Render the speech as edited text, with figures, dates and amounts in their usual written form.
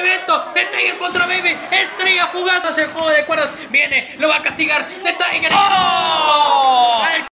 movimiento de Tiger contra Baby. Estrella fugaz hacia el juego de cuerdas. Viene, lo va a castigar. The Tiger. ¡Oh!